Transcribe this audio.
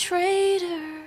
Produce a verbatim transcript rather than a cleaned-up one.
traitor.